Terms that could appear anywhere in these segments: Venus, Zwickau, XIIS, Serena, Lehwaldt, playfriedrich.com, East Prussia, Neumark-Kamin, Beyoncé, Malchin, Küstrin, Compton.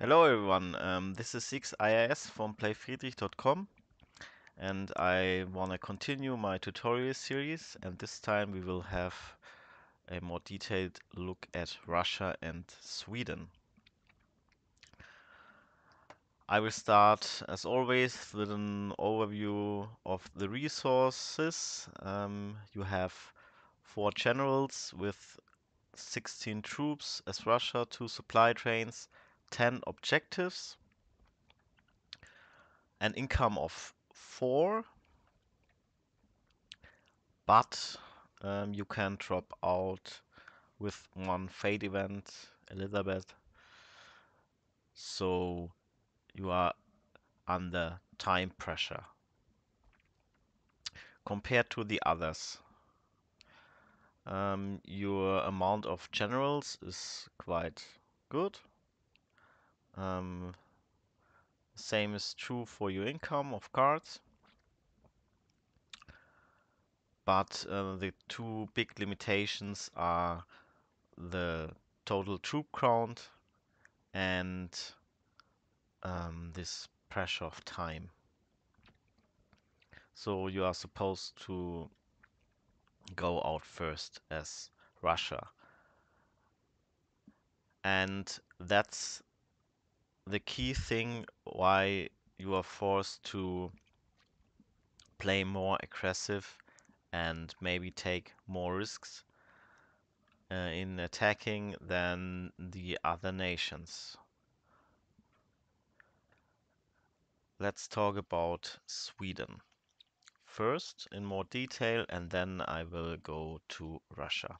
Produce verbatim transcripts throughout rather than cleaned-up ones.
Hello everyone, um, this is X I I S from play friedrich dot com, and I want to continue my tutorial series, and this time we will have a more detailed look at Russia and Sweden. I will start, as always, with an overview of the resources. Um, you have four generals with sixteen troops as Russia, two supply trains, ten objectives, an income of four, but um, you can drop out with one fate event, Elizabeth, so you are under time pressure compared to the others. Um, your amount of generals is quite good. Um, same is true for your income of cards, but uh, the two big limitations are the total troop count and um, this pressure of time. So you are supposed to go out first as Russia, and that's the key thing why you are forced to play more aggressive and maybe take more risks uh, in attacking than the other nations. Let's talk about Sweden first in more detail, and then I will go to Russia.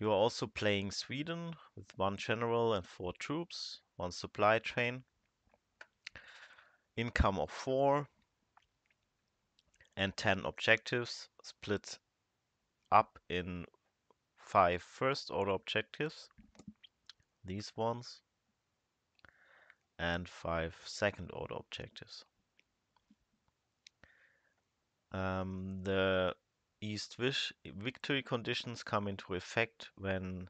You are also playing Sweden with one general and four troops, one supply train, income of four, and ten objectives split up in five first order objectives, these ones, and five second order objectives. Um, the East victory conditions come into effect when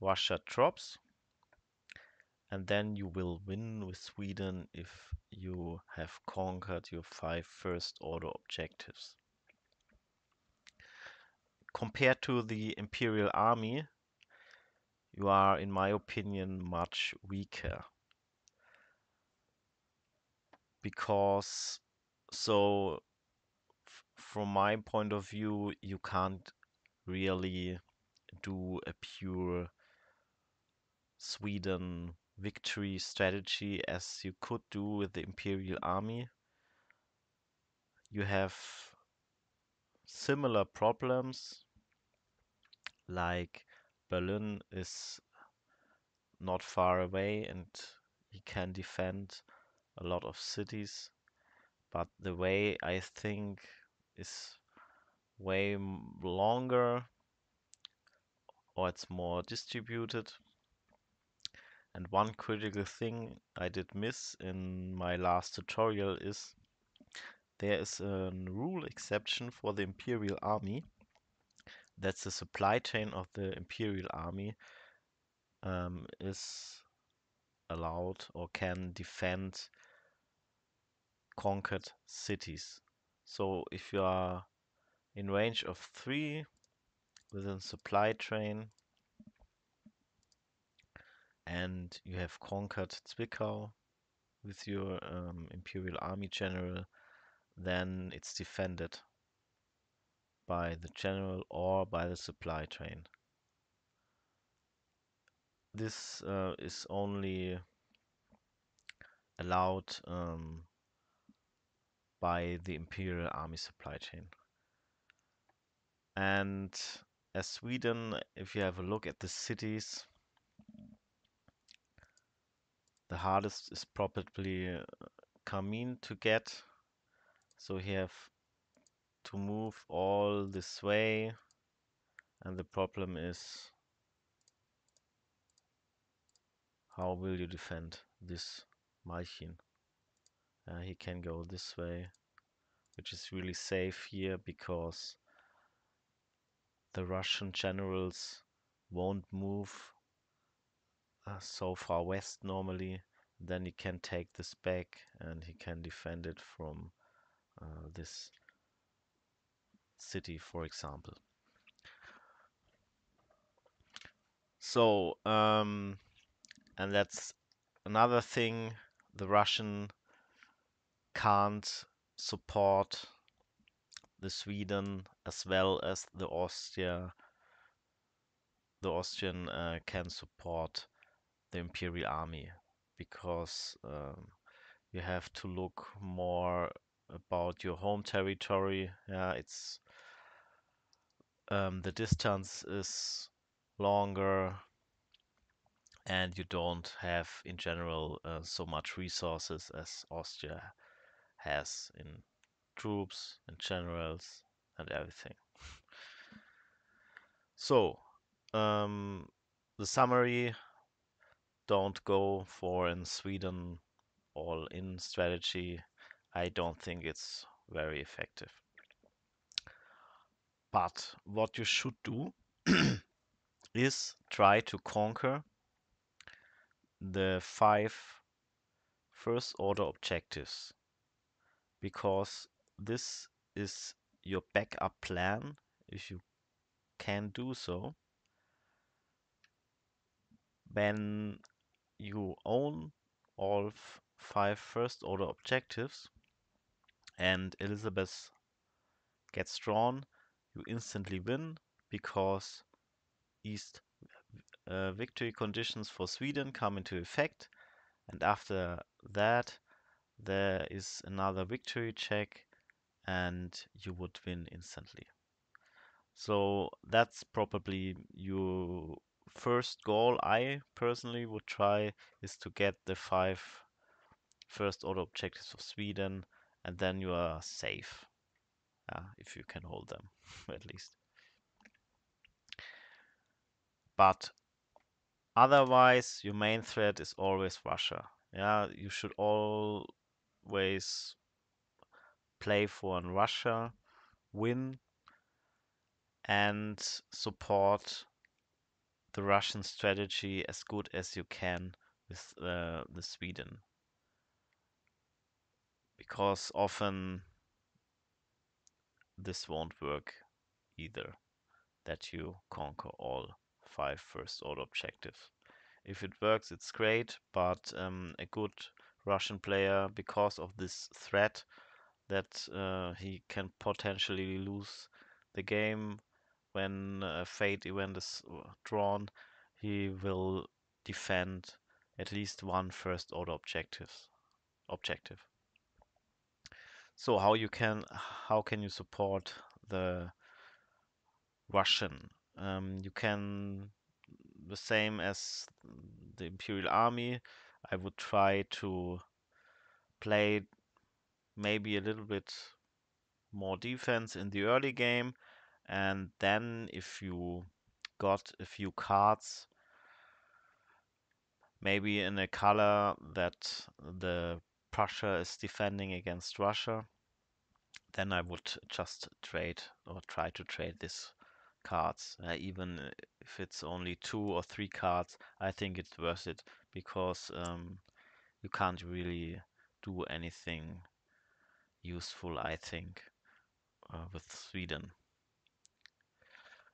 Russia drops, and then you will win with Sweden if you have conquered your five first order objectives. Compared to the Imperial Army, you are, in my opinion, much weaker, because so from my point of view, you can't really do a pure Sweden victory strategy as you could do with the Imperial Army. You have similar problems, like Berlin is not far away and he can defend a lot of cities, but the way, I think, is way longer, or it's more distributed. And one critical thing I did miss in my last tutorial is there is a rule exception for the Imperial Army. That's the supply chain of the Imperial Army um, is allowed or can defend conquered cities. So if you are in range of three within supply train and you have conquered Zwickau with your um, Imperial Army general, then it's defended by the general or by the supply train. This uh, is only allowed um, by the Imperial Army supply chain. And as Sweden, if you have a look at the cities, the hardest is probably Kamin to get, so you have to move all this way, and the problem is how will you defend this Malchin? Uh, he can go this way, which is really safe here because the Russian generals won't move uh, uh, so far west normally. Then he can take this back and he can defend it from uh, this city, for example. So, um, and that's another thing, the Russian can't support the Sweden as well as the Austria. The Austrian uh, can support the Imperial Army, because um, you have to look more about your home territory. Yeah, it's um, the distance is longer, and you don't have in general uh, so much resources as Austria has in troops and generals and everything. So um, the summary, don't go for in Sweden all-in strategy. I don't think it's very effective. But what you should do is try to conquer the five first order objectives, because this is your backup plan. If you can do so, when you own all five first order objectives and Elizabeth gets drawn, you instantly win, because East uh, victory conditions for Sweden come into effect, and after that there is another victory check and you would win instantly. So that's probably your first goal. I personally would try is to get the five first order objectives of Sweden, and then you are safe, uh, if you can hold them at least. But otherwise, your main threat is always Russia. Yeah, you should always play for in Russia, win, and support the Russian strategy as good as you can with uh, the Sweden, because often this won't work either, that you conquer all five first order objectives. If it works, it's great, but um, a good Russian player, because of this threat that uh, he can potentially lose the game when a fate event is drawn, he will defend at least one first order objectives objective. So how you can how can you support the Russian? Um, you can, the same as the Imperial Army, I would try to play maybe a little bit more defense in the early game, and then if you got a few cards, maybe in a color that the Prussia is defending against Russia, then I would just trade or try to trade these cards. Uh, even if it's only two or three cards, I think it's worth it, because um, you can't really do anything useful, I think, uh, with Sweden.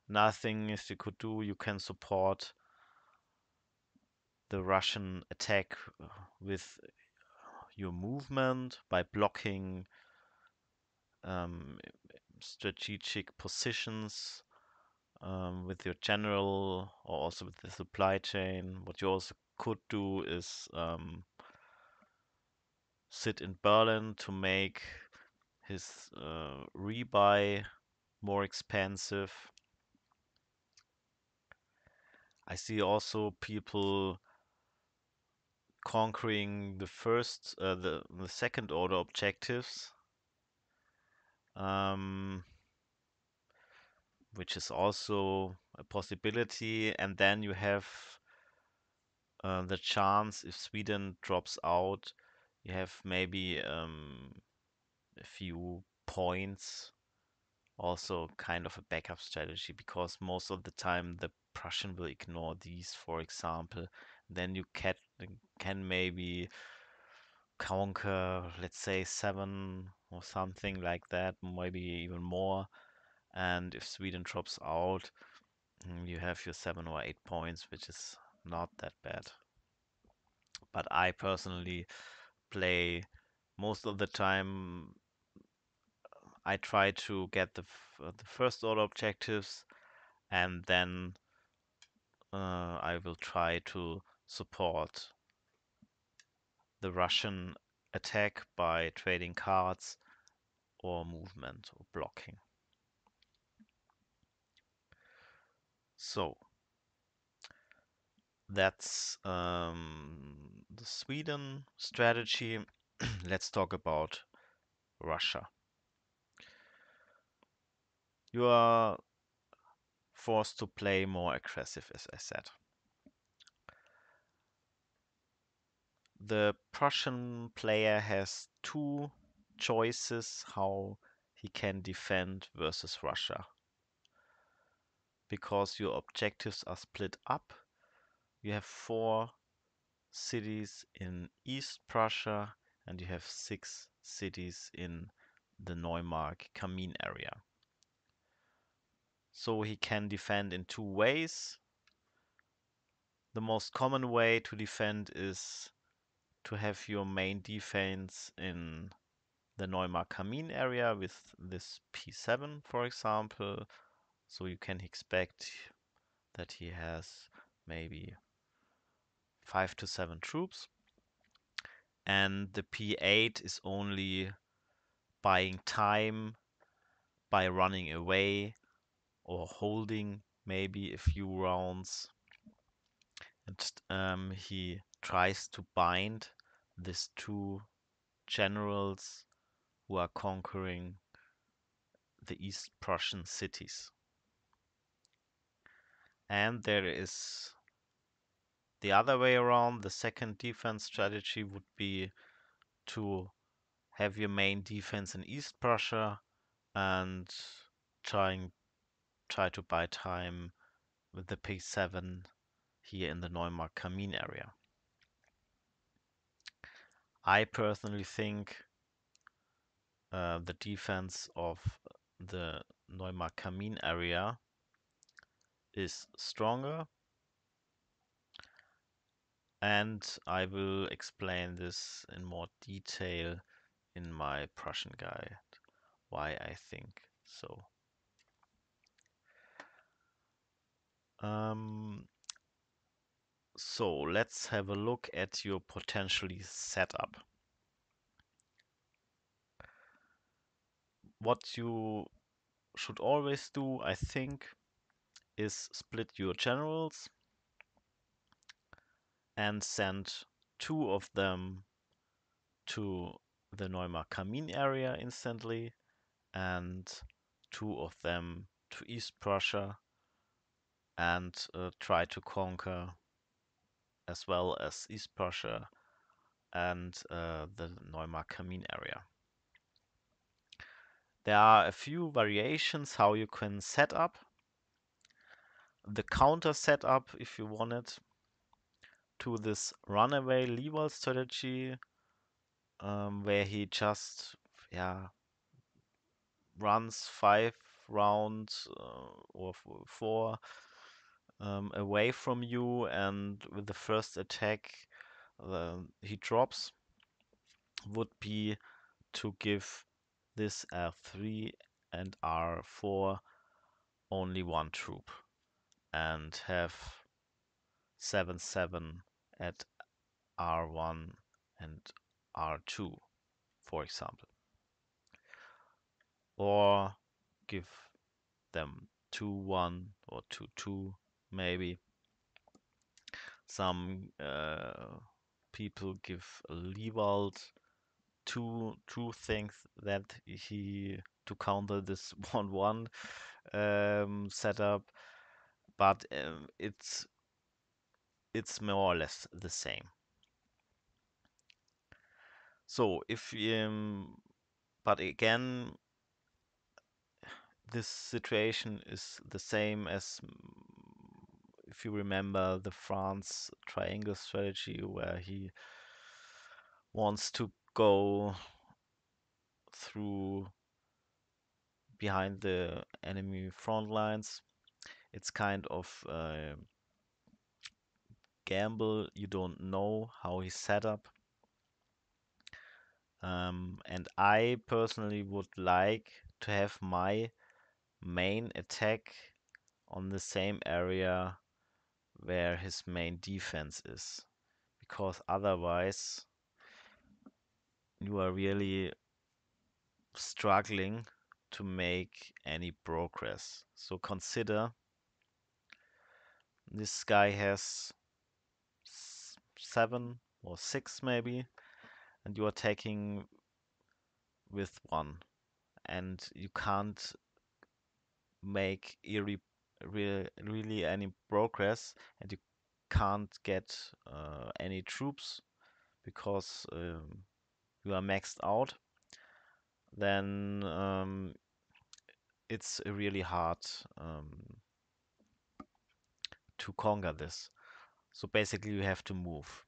Nothing is you could do, you can support the Russian attack with your movement by blocking um, strategic positions um, with your general, or also with the supply chain. What you also could do is um, sit in Berlin to make his uh, rebuy more expensive. I see also people conquering the first, uh, the, the second order objectives, um, which is also a possibility, and then you have uh, the chance, if Sweden drops out, you have maybe um, a few points, also kind of a backup strategy, because most of the time the Prussian will ignore these, for example, then you can can maybe conquer, let's say, seven or something like that, maybe even more. And if Sweden drops out, you have your seven or eight points, which is not that bad. But I personally play most of the time. I try to get the, f the first order objectives, and then uh, I will try to support the Russian attack by trading cards or movement or blocking. So that's um, the Sweden strategy. Let's talk about Russia. You are forced to play more aggressive, as I said. The Prussian player has two choices how he can defend versus Russia. Because your objectives are split up, you have four cities in East Prussia and you have six cities in the Neumark-Kamin area. So he can defend in two ways. The most common way to defend is to have your main defense in the Neumark-Kamin area with this P seven, for example. So you can expect that he has maybe five to seven troops. And the P eight is only buying time by running away or holding maybe a few rounds. And um, he tries to bind these two generals who are conquering the East Prussian cities. And there is the other way around. The second defense strategy would be to have your main defense in East Prussia and trying try to buy time with the P seven here in the Neumark-Kamin area. I personally think uh, the defense of the Neumark-Kamin area is stronger, and I will explain this in more detail in my Prussian guide why I think so. Um, so let's have a look at your potentially setup. What you should always do, I think, is split your generals and send two of them to the Neumark-Kamin area instantly and two of them to East Prussia, and uh, try to conquer as well as East Prussia and uh, the Neumark-Kamin area. There are a few variations how you can set up. The counter setup, if you want it, to this runaway Lehwaldt strategy, um, where he just yeah runs five rounds uh, or four um, away from you, and with the first attack uh, he drops, would be to give this R three and R four only one troop and have seven seven at R one and R two, for example. Or give them two one or two two, maybe. Some uh, people give Lehwaldt two two things that he to counter this one one um, setup. But um, it's it's more or less the same. So if um, but again, this situation is the same as if you remember the France triangle strategy, where he wants to go through behind the enemy front lines. It's kind of a gamble. You don't know how he's set up. Um, and I personally would like to have my main attack on the same area where his main defense is, because otherwise you are really struggling to make any progress. So consider this guy has seven or six maybe, and you are attacking with one, and you can't make irre re really any progress, and you can't get uh, any troops because um, you are maxed out. Then um, it's really hard um, to conquer this. So basically you have to move,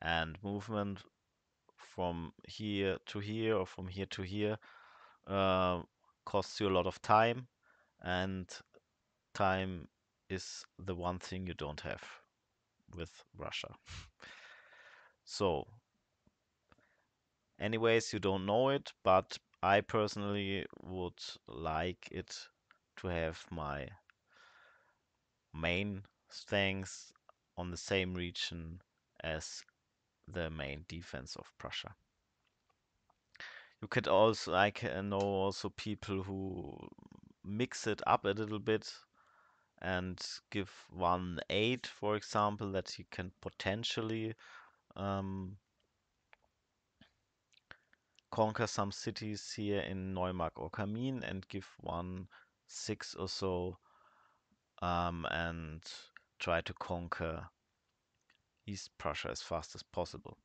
and movement from here to here or from here to here uh, costs you a lot of time, and time is the one thing you don't have with Russia. So anyways, you don't know it, but I personally would like it to have my main strengths on the same region as the main defense of Prussia. You could also, I know also people who mix it up a little bit and give one aid, for example, that he can potentially um, conquer some cities here in Neumark-Kamin, and give one six or so um, and try to conquer East Prussia as fast as possible.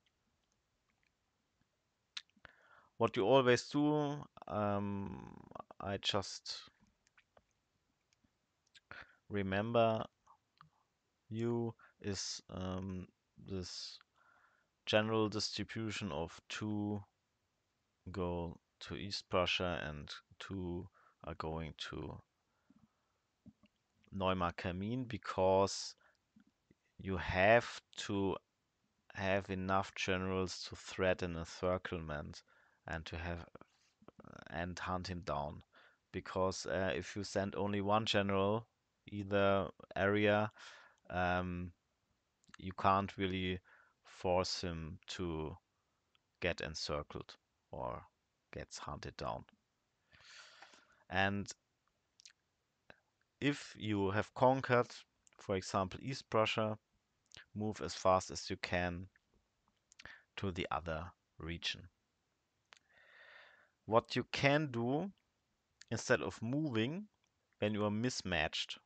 What you always do, um, I just remember you, is um, this general distribution of two go to East Prussia and two are going to Neumark-Kamin, because you have to have enough generals to threaten encirclement and to have and hunt him down, because uh, if you send only one general either area, um, you can't really force him to get encircled or gets hunted down. And if you have conquered, for example, East Prussia, move as fast as you can to the other region. What you can do instead of moving when you are mismatched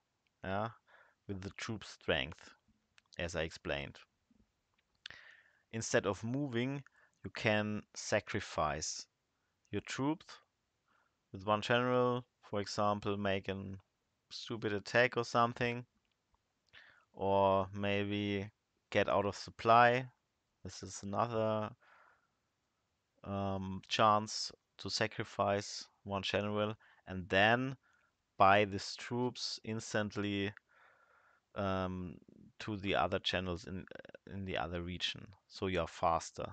yeah, with the troop strength, as I explained, instead of moving, you can sacrifice your troops with one general, for example, make a stupid attack or something, or maybe get out of supply. This is another um, chance to sacrifice one general, and then buy these troops instantly um, to the other generals in, in the other region, so you are faster.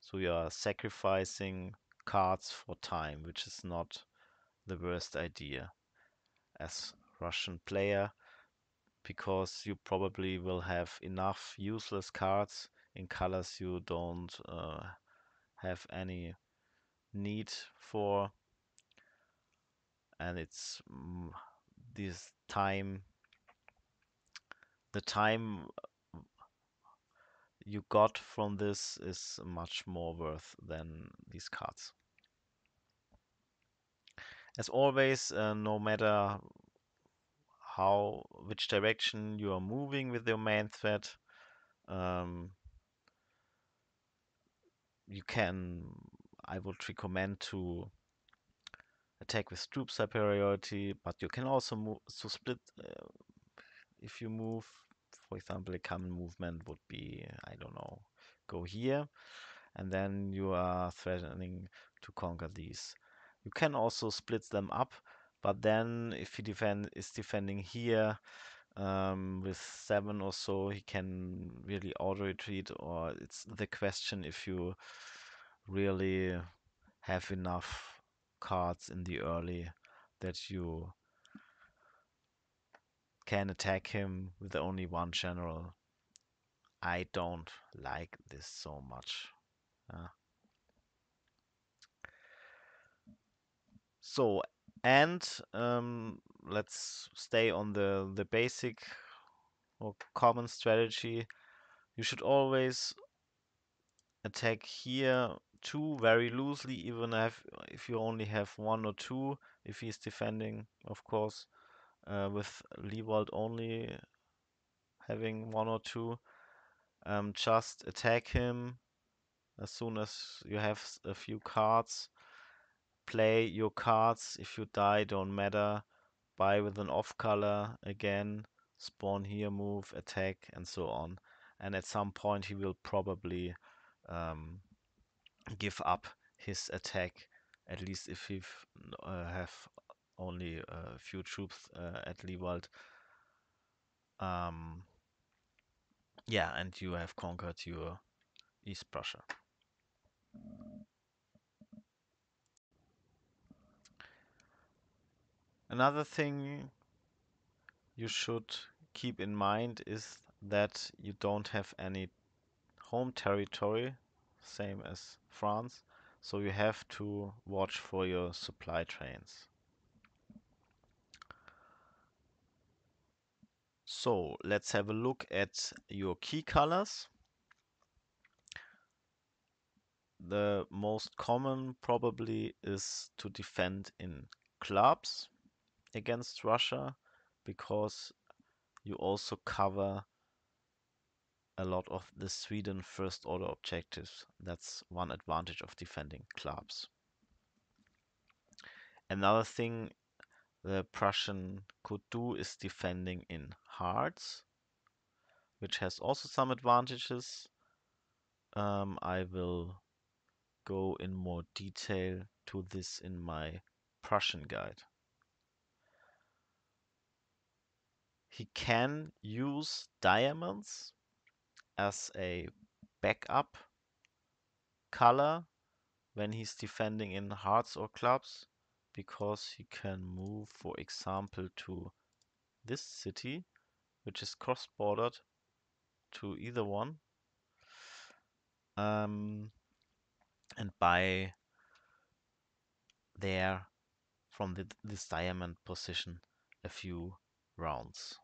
So you are sacrificing cards for time, which is not the worst idea as Russian player, because you probably will have enough useless cards in colors you don't uh, have any need for, and it's mm, this time, the time you got from this is much more worth than these cards. As always, uh, no matter how which direction you are moving with your main threat, um, you can, I would recommend to attack with troop superiority, but you can also move to split. Uh, if you move, for example, a common movement would be, I don't know, go here, and then you are threatening to conquer these. You can also split them up, but then if he defend is defending here um, with seven or so, he can really auto retreat, or it's the question if you really have enough cards in the early that you can attack him with only one general. I don't like this so much. Uh. So, and um, let's stay on the, the basic or common strategy. You should always attack here two very loosely, even if, if you only have one or two, if he's defending, of course. Uh, with Lehwaldt only having one or two, um, just attack him as soon as you have a few cards. Play your cards. If you die, don't matter. Buy with an off color again. Spawn here, move, attack, and so on. And at some point, he will probably um, give up his attack. At least if he uh, have only a few troops uh, at Lehwaldt. Um, yeah, and you have conquered your East Prussia. Another thing you should keep in mind is that you don't have any home territory, same as France, so you have to watch for your supply trains. So let's have a look at your key colors. The most common probably is to defend in clubs against Russia, because you also cover a lot of the Sweden first order objectives. That's one advantage of defending clubs. Another thing the Prussian could do is defending in hearts, which has also some advantages. Um, I will go in more detail to this in my Prussian guide. He can use diamonds as a backup color when he's defending in hearts or clubs, because he can move, for example, to this city, which is cross-bordered to either one, um, and buy there from the, this diamond position a few rounds.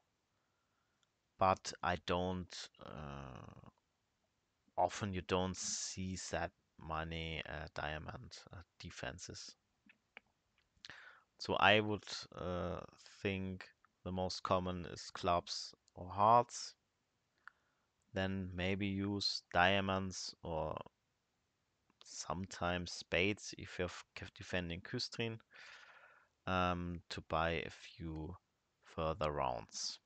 But I don't, uh, often you don't see that many uh, diamond uh, defenses. So I would uh, think the most common is clubs or hearts. Then maybe use diamonds or sometimes spades if you're defending Küstrin, um, to buy a few further rounds.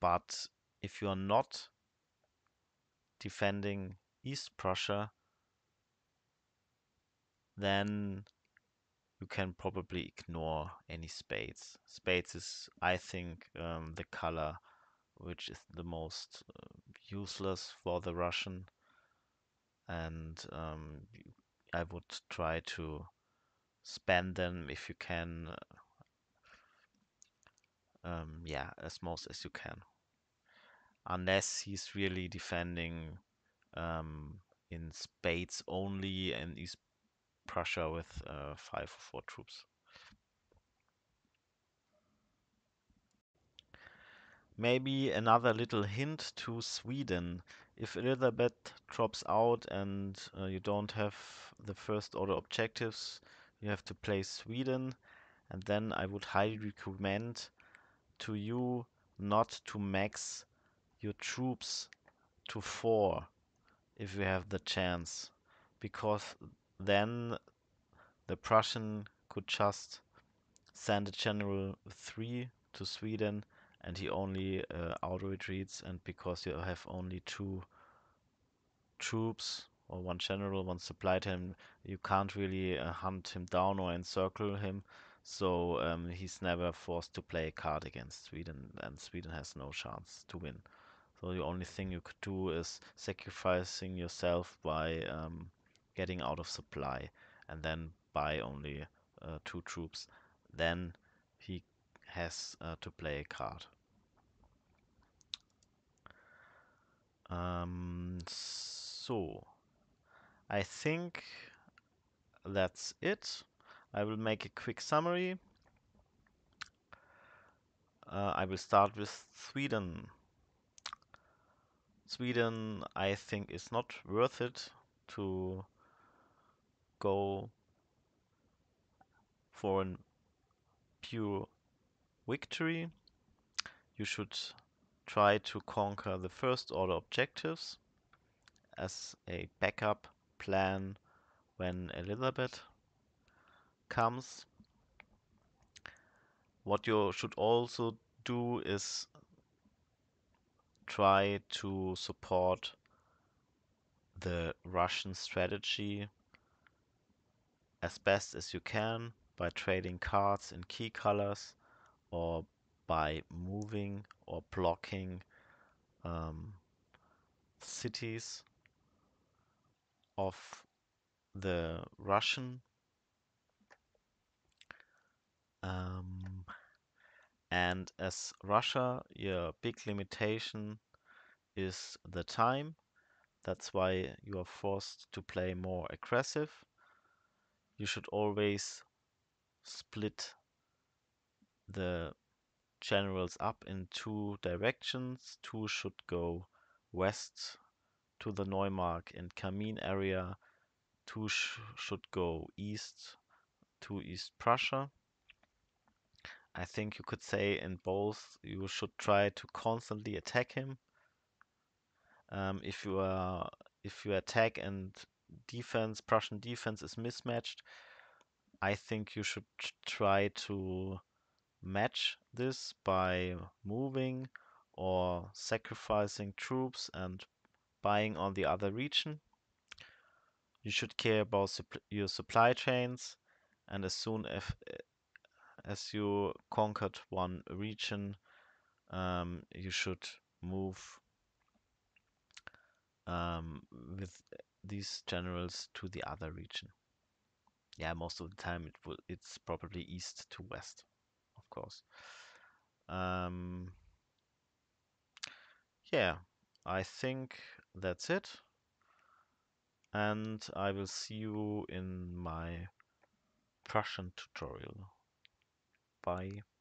But if you are not defending East Prussia, then you can probably ignore any spades. Spades is, I think, um, the color which is the most uh, useless for the Russian, and um, I would try to spend them if you can, um, yeah, as most as you can, unless he's really defending um, in spades only and he's Prussia with uh, five or four troops. Maybe another little hint to Sweden. If Elizabeth drops out and uh, you don't have the first order objectives, you have to play Sweden, and then I would highly recommend to you not to max your troops to four if you have the chance, because then the Prussian could just send a general three to Sweden and he only uh, auto-retreats, and because you have only two troops, or one general, one supply team, you can't really uh, hunt him down or encircle him, so um, he's never forced to play a card against Sweden, and Sweden has no chance to win. So the only thing you could do is sacrificing yourself by um, getting out of supply, and then buy only uh, two troops, then he has uh, to play a card. Um, so, I think that's it. I will make a quick summary. Uh, I will start with Sweden. Sweden, I think, is not worth it to go for a pure victory. You should try to conquer the first order objectives as a backup plan when Elizabeth comes. What you should also do is try to support the Russian strategy as best as you can by trading cards in key colors, or by moving or blocking um, cities of the Russian. Um, and as Russia, your big limitation is the time. That's why you are forced to play more aggressive. You should always split the generals up in two directions. Two should go west to the Neumark and Kamin area. Two sh should go east to East Prussia. I think you could say in both you should try to constantly attack him. Um, if you are if you attack and defense, Prussian defense is mismatched, I think you should try to match this by moving or sacrificing troops and buying on the other region. You should care about supp your supply chains, and as soon as, as you conquered one region, um, you should move um, with these generals to the other region. Yeah, most of the time it will, it's probably east to west, of course. Um, yeah, I think that's it. And I will see you in my Prussian tutorial. Bye.